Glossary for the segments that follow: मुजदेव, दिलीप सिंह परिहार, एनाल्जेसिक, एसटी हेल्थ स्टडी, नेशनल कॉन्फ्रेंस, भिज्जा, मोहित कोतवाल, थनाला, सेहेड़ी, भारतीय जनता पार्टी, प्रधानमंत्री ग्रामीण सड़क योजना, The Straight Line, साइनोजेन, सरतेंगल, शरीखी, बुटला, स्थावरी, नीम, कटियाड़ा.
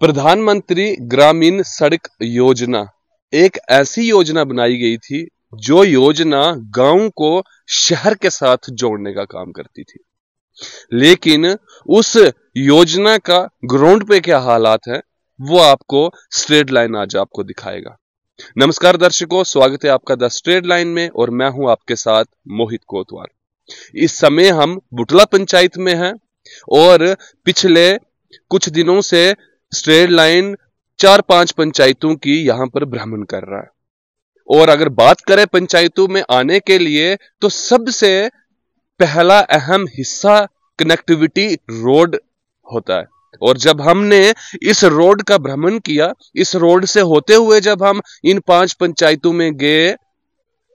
प्रधानमंत्री ग्रामीण सड़क योजना एक ऐसी योजना बनाई गई थी जो योजना गांव को शहर के साथ जोड़ने का काम करती थी, लेकिन उस योजना का ग्राउंड पे क्या हालात है वो आपको स्ट्रेट लाइन आज आपको दिखाएगा। नमस्कार दर्शकों, स्वागत है आपका द स्ट्रेट लाइन में और मैं हूं आपके साथ मोहित कोतवाल। इस समय हम बुटला पंचायत में हैं और पिछले कुछ दिनों से स्ट्रेट लाइन 4-5 पंचायतों की यहां पर भ्रमण कर रहा है। और अगर बात करें पंचायतों में आने के लिए तो सबसे पहला अहम हिस्सा कनेक्टिविटी रोड होता है। और जब हमने इस रोड का भ्रमण किया, इस रोड से होते हुए जब हम इन 5 पंचायतों में गए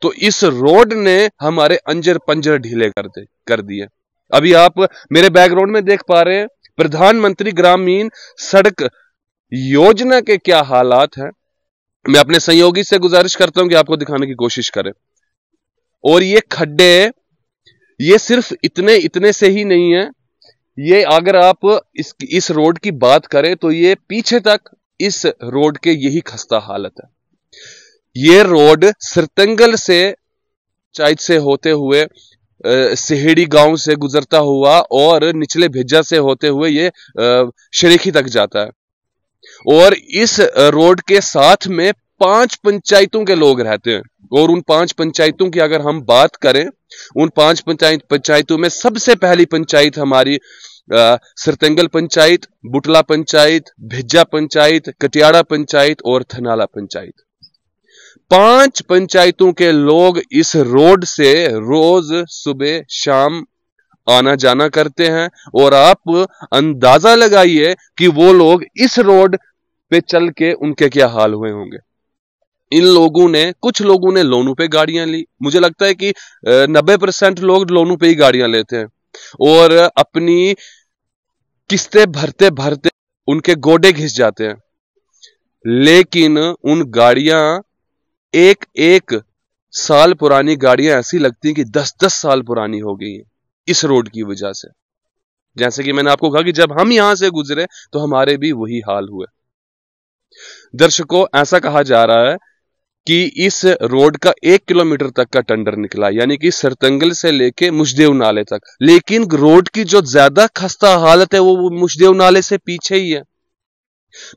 तो इस रोड ने हमारे अंजर पंजर ढीले कर दिए। अभी आप मेरे बैकग्राउंड में देख पा रहे हैं प्रधानमंत्री ग्रामीण सड़क योजना के क्या हालात हैं। मैं अपने सहयोगी से गुजारिश करता हूं कि आपको दिखाने की कोशिश करें। और ये खड्डे ये सिर्फ इतने से ही नहीं है, ये अगर आप इस रोड की बात करें तो ये पीछे तक इस रोड के यही खस्ता हालत है। ये रोड सरतेंगल से चाइट से होते हुए सेहेड़ी गांव से गुजरता हुआ और निचले भिज्जा से होते हुए ये शरीखी तक जाता है। और इस रोड के साथ में 5 पंचायतों के लोग रहते हैं। और उन 5 पंचायतों की अगर हम बात करें, उन 5 पंचायतों में सबसे पहली पंचायत हमारी सरतेंगल पंचायत, बुटला पंचायत, भिज्जा पंचायत, कटियाड़ा पंचायत और थनाला पंचायत। 5 पंचायतों के लोग इस रोड से रोज सुबह शाम आना जाना करते हैं। और आप अंदाजा लगाइए कि वो लोग इस रोड पे चल के उनके क्या हाल हुए होंगे। इन लोगों ने, कुछ लोगों ने लोनों पे गाड़ियां ली। मुझे लगता है कि 90% लोग लोनों पे ही गाड़ियां लेते हैं और अपनी किस्तें भरते भरते उनके गोडे घिस जाते हैं। लेकिन उन गाड़ियां एक साल पुरानी गाड़ियां ऐसी लगती हैं कि 10-10 साल पुरानी हो गई है इस रोड की वजह से। जैसे कि मैंने आपको कहा कि जब हम यहां से गुजरे तो हमारे भी वही हाल हुए। दर्शकों, ऐसा कहा जा रहा है कि इस रोड का 1 किलोमीटर तक का टेंडर निकला, यानी कि सरतेंगल से लेके मुजदेव नाले तक। लेकिन रोड की जो ज्यादा खस्ता हालत है वो मुजदेव नाले से पीछे ही है।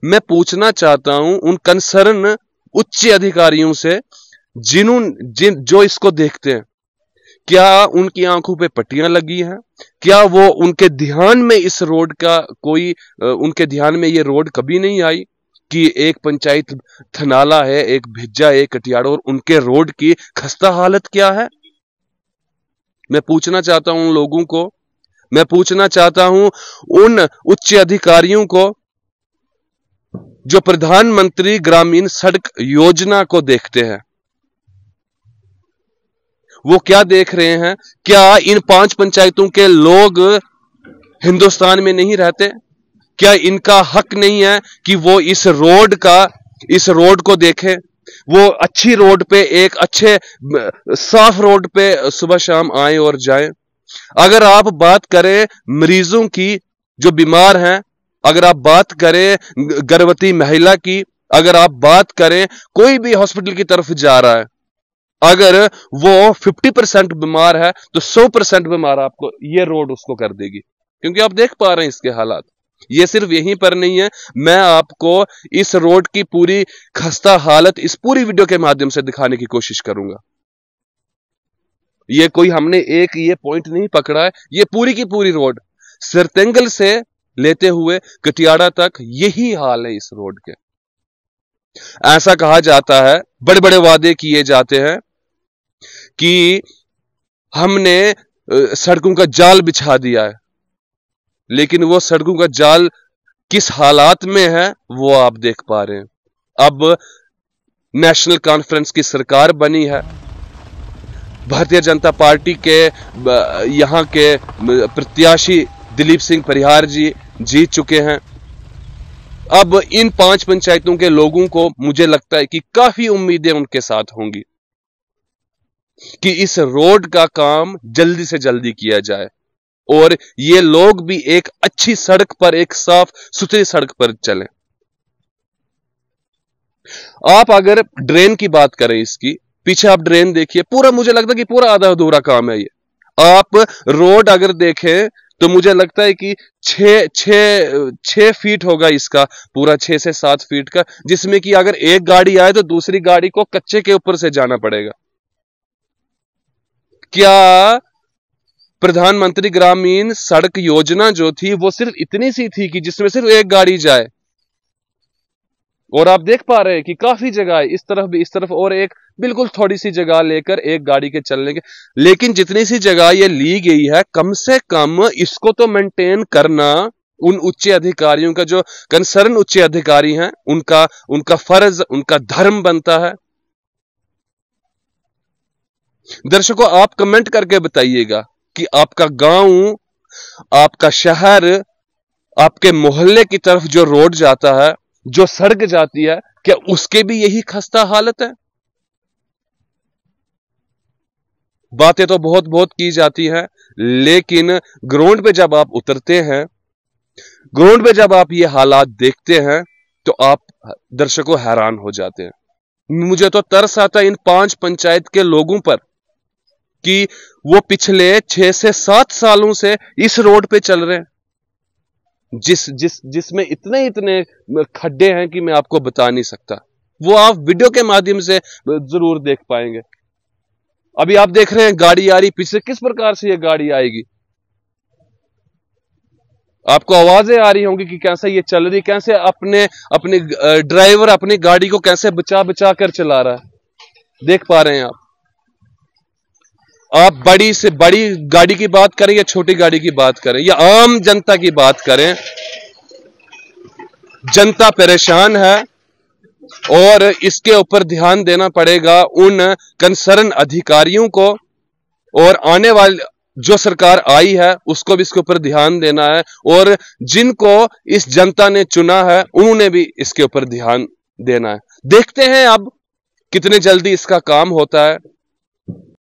मैं पूछना चाहता हूं उन कंसर्न उच्च अधिकारियों से जो इसको देखते हैं, क्या उनकी आंखों पे पट्टियां लगी हैं? क्या वो उनके ध्यान में इस रोड का कोई उनके ध्यान में ये रोड कभी नहीं आई कि एक पंचायत थनाला है, एक भिज्जा, एक कटियाड़ा और उनके रोड की खस्ता हालत क्या है? मैं पूछना चाहता हूं उन लोगों को, मैं पूछना चाहता हूं उन उच्च अधिकारियों को जो प्रधानमंत्री ग्रामीण सड़क योजना को देखते हैं, वो क्या देख रहे हैं? क्या इन 5 पंचायतों के लोग हिंदुस्तान में नहीं रहते? क्या इनका हक नहीं है कि वो इस रोड को देखें? वो अच्छी रोड पे, एक अच्छे साफ रोड पे सुबह शाम आए और जाएं। अगर आप बात करें मरीजों की जो बीमार हैं, अगर आप बात करें गर्भवती महिला की, अगर आप बात करें कोई भी हॉस्पिटल की तरफ जा रहा है, अगर वो 50% बीमार है तो 100% बीमार आपको ये रोड उसको कर देगी, क्योंकि आप देख पा रहे हैं इसके हालात। ये सिर्फ यहीं पर नहीं है, मैं आपको इस रोड की पूरी खस्ता हालत इस पूरी वीडियो के माध्यम से दिखाने की कोशिश करूंगा। ये कोई हमने एक ये पॉइंट नहीं पकड़ा है, ये पूरी की पूरी रोड सरतेंगल से लेते हुए कटियाड़ा तक यही हाल है इस रोड के। ऐसा कहा जाता है, बड़े बड़े वादे किए जाते हैं कि हमने सड़कों का जाल बिछा दिया है, लेकिन वो सड़कों का जाल किस हालात में है वो आप देख पा रहे हैं। अब नेशनल कॉन्फ्रेंस की सरकार बनी है, भारतीय जनता पार्टी के यहाँ के प्रत्याशी दिलीप सिंह परिहार जी जीत चुके हैं। अब इन 5 पंचायतों के लोगों को मुझे लगता है कि काफी उम्मीदें उनके साथ होंगी कि इस रोड का काम जल्दी से जल्दी किया जाए और ये लोग भी एक अच्छी सड़क पर, एक साफ सुथरी सड़क पर चलें। आप अगर ड्रेन की बात करें, इसकी पीछे आप ड्रेन देखिए, पूरा मुझे लगता है कि पूरा आधा अधूरा काम है ये। आप रोड अगर देखें तो मुझे लगता है कि 6 फीट होगा इसका पूरा, 6 से 7 फीट का, जिसमें कि अगर एक गाड़ी आए तो दूसरी गाड़ी को कच्चे के ऊपर से जाना पड़ेगा। क्या प्रधानमंत्री ग्रामीण सड़क योजना जो थी वो सिर्फ इतनी सी थी कि जिसमें सिर्फ एक गाड़ी जाए? और आप देख पा रहे हैं कि काफी जगह है, इस तरफ भी, इस तरफ और एक बिल्कुल थोड़ी सी जगह लेकर एक गाड़ी के चलने के। लेकिन जितनी सी जगह ये ली गई है, कम से कम इसको तो मेंटेन करना उन उच्च अधिकारियों का, जो कंसर्न उच्च अधिकारी हैं, उनका फर्ज, उनका धर्म बनता है। दर्शकों, आप कमेंट करके बताइएगा कि आपका गांव, आपका शहर, आपके मोहल्ले की तरफ जो रोड जाता है, जो सड़क जाती है, क्या उसके भी यही खस्ता हालत है? बातें तो बहुत बहुत की जाती हैं, लेकिन ग्राउंड पे जब आप उतरते हैं, ग्राउंड पे जब आप ये हालात देखते हैं, तो आप दर्शकों हैरान हो जाते हैं। मुझे तो तरस आता है इन 5 पंचायत के लोगों पर कि वो पिछले 6 से 7 सालों से इस रोड पे चल रहे हैं, जिसमें इतने खड्डे हैं कि मैं आपको बता नहीं सकता। वो आप वीडियो के माध्यम से जरूर देख पाएंगे। अभी आप देख रहे हैं गाड़ी आ रही, पीछे किस प्रकार से ये गाड़ी आएगी, आपको आवाजें आ रही होंगी कि कैसे ये चल रही, कैसे अपने ड्राइवर अपनी गाड़ी को कैसे बचा कर चला रहा है, देख पा रहे हैं आप बड़ी से बड़ी गाड़ी की बात करें या छोटी गाड़ी की बात करें या आम जनता की बात करें, जनता परेशान है। और इसके ऊपर ध्यान देना पड़ेगा उन कंसर्न अधिकारियों को, और आने वाली जो सरकार आई है उसको भी इसके ऊपर ध्यान देना है, और जिनको इस जनता ने चुना है उन्होंने भी इसके ऊपर ध्यान देना है। देखते हैं अब कितने जल्दी इसका काम होता है।